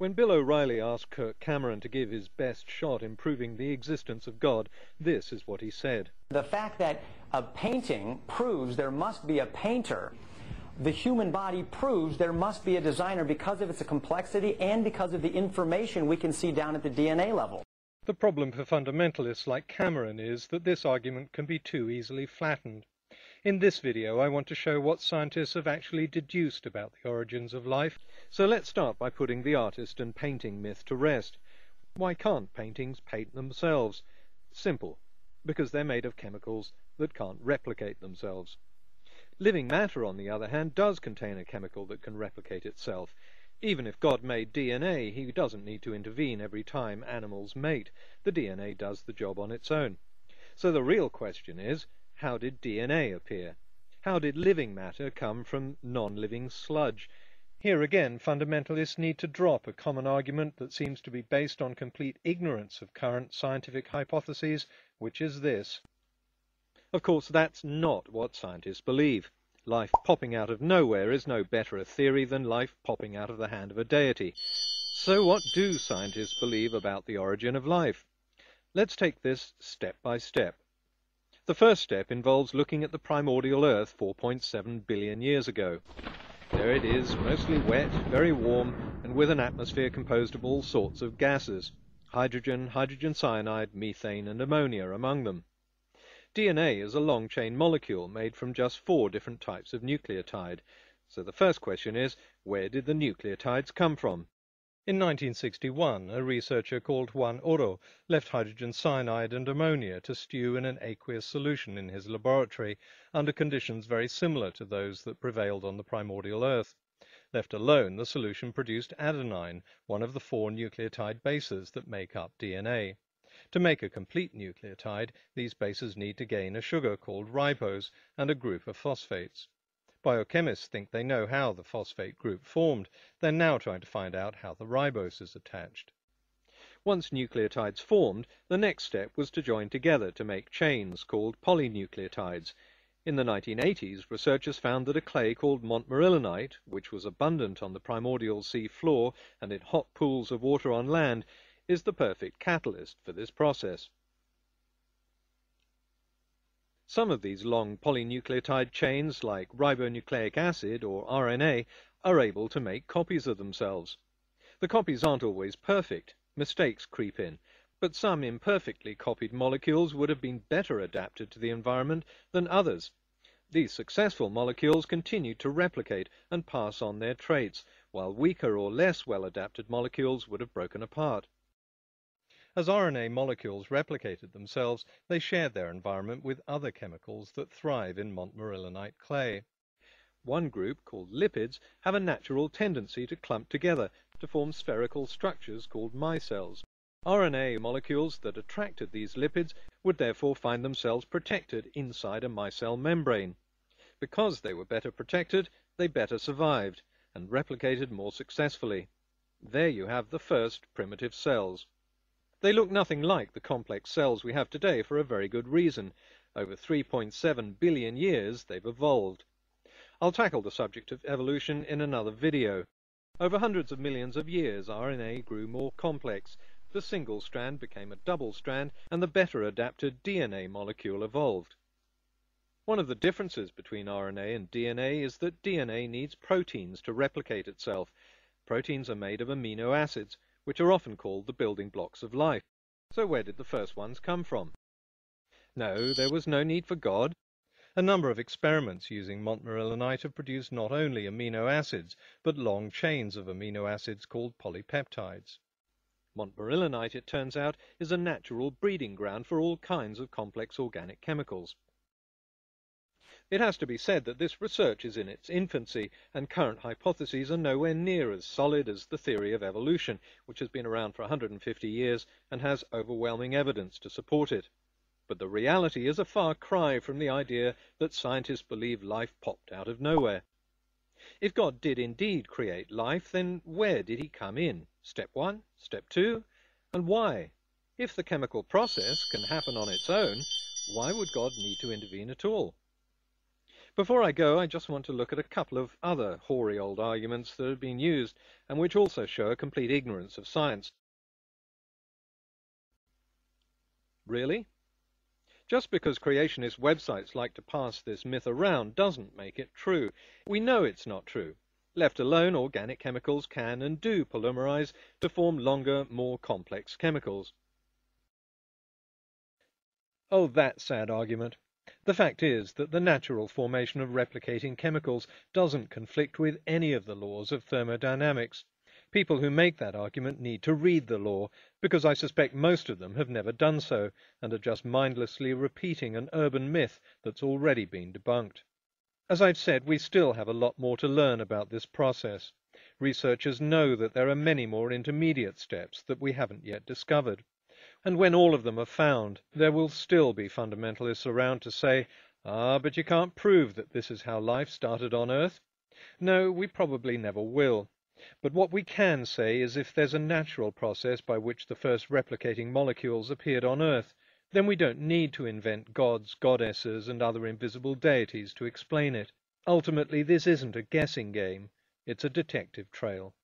When Bill O'Reilly asked Kirk Cameron to give his best shot in proving the existence of God, this is what he said. The fact that a painting proves there must be a painter, the human body proves there must be a designer because of its complexity and because of the information we can see down at the DNA level. The problem for fundamentalists like Cameron is that this argument can be too easily flattened. In this video, I want to show what scientists have actually deduced about the origins of life. So let's start by putting the artist and painting myth to rest. Why can't paintings paint themselves? Simple, because they're made of chemicals that can't replicate themselves. Living matter, on the other hand, does contain a chemical that can replicate itself. Even if God made DNA, he doesn't need to intervene every time animals mate. The DNA does the job on its own. So the real question is, how did DNA appear? How did living matter come from non-living sludge? Here again, fundamentalists need to drop a common argument that seems to be based on complete ignorance of current scientific hypotheses, which is this. Of course, that's not what scientists believe. Life popping out of nowhere is no better a theory than life popping out of the hand of a deity. So what do scientists believe about the origin of life? Let's take this step by step. The first step involves looking at the primordial Earth 4.7 billion years ago. There it is, mostly wet, very warm, and with an atmosphere composed of all sorts of gases. Hydrogen, hydrogen cyanide, methane, and ammonia among them. DNA is a long-chain molecule made from just 4 different types of nucleotide. So the first question is, where did the nucleotides come from? In 1961, a researcher called Juan Oro left hydrogen cyanide and ammonia to stew in an aqueous solution in his laboratory under conditions very similar to those that prevailed on the primordial Earth. Left alone, the solution produced adenine, one of the 4 nucleotide bases that make up DNA. To make a complete nucleotide, these bases need to gain a sugar called ribose and a group of phosphates. Biochemists think they know how the phosphate group formed. They're now trying to find out how the ribose is attached. Once nucleotides formed, the next step was to join together to make chains called polynucleotides. In the 1980s, researchers found that a clay called montmorillonite, which was abundant on the primordial sea floor and in hot pools of water on land, is the perfect catalyst for this process. Some of these long polynucleotide chains, like ribonucleic acid or RNA, are able to make copies of themselves. The copies aren't always perfect, mistakes creep in, but some imperfectly copied molecules would have been better adapted to the environment than others. These successful molecules continue to replicate and pass on their traits, while weaker or less well-adapted molecules would have broken apart. As RNA molecules replicated themselves, they shared their environment with other chemicals that thrive in montmorillonite clay. One group, called lipids, have a natural tendency to clump together to form spherical structures called micelles. RNA molecules that attracted these lipids would therefore find themselves protected inside a micelle membrane. Because they were better protected, they better survived and replicated more successfully. There you have the first primitive cells. They look nothing like the complex cells we have today for a very good reason. Over 3.7 billion years they've evolved. I'll tackle the subject of evolution in another video. Over hundreds of millions of years, RNA grew more complex. The single strand became a double strand, and the better adapted DNA molecule evolved. One of the differences between RNA and DNA is that DNA needs proteins to replicate itself. Proteins are made of amino acids, which are often called the building blocks of life. So where did the first ones come from? No, there was no need for God. A number of experiments using montmorillonite have produced not only amino acids, but long chains of amino acids called polypeptides. Montmorillonite, it turns out, is a natural breeding ground for all kinds of complex organic chemicals. It has to be said that this research is in its infancy, and current hypotheses are nowhere near as solid as the theory of evolution, which has been around for 150 years and has overwhelming evidence to support it. But the reality is a far cry from the idea that scientists believe life popped out of nowhere. If God did indeed create life, then where did he come in? Step 1, step 2, and why? If the chemical process can happen on its own, why would God need to intervene at all? Before I go, I just want to look at a couple of other hoary old arguments that have been used and which also show a complete ignorance of science. Really? Just because creationist websites like to pass this myth around doesn't make it true. We know it's not true. Left alone, organic chemicals can and do polymerize to form longer, more complex chemicals. Oh, that sad argument. The fact is that the natural formation of replicating chemicals doesn't conflict with any of the laws of thermodynamics. People who make that argument need to read the law, because I suspect most of them have never done so, and are just mindlessly repeating an urban myth that's already been debunked. As I've said, we still have a lot more to learn about this process. Researchers know that there are many more intermediate steps that we haven't yet discovered. And when all of them are found, there will still be fundamentalists around to say, "Ah, but you can't prove that this is how life started on Earth." No, we probably never will. But what we can say is if there's a natural process by which the first replicating molecules appeared on Earth, then we don't need to invent gods, goddesses, and other invisible deities to explain it. Ultimately, this isn't a guessing game. It's a detective trail.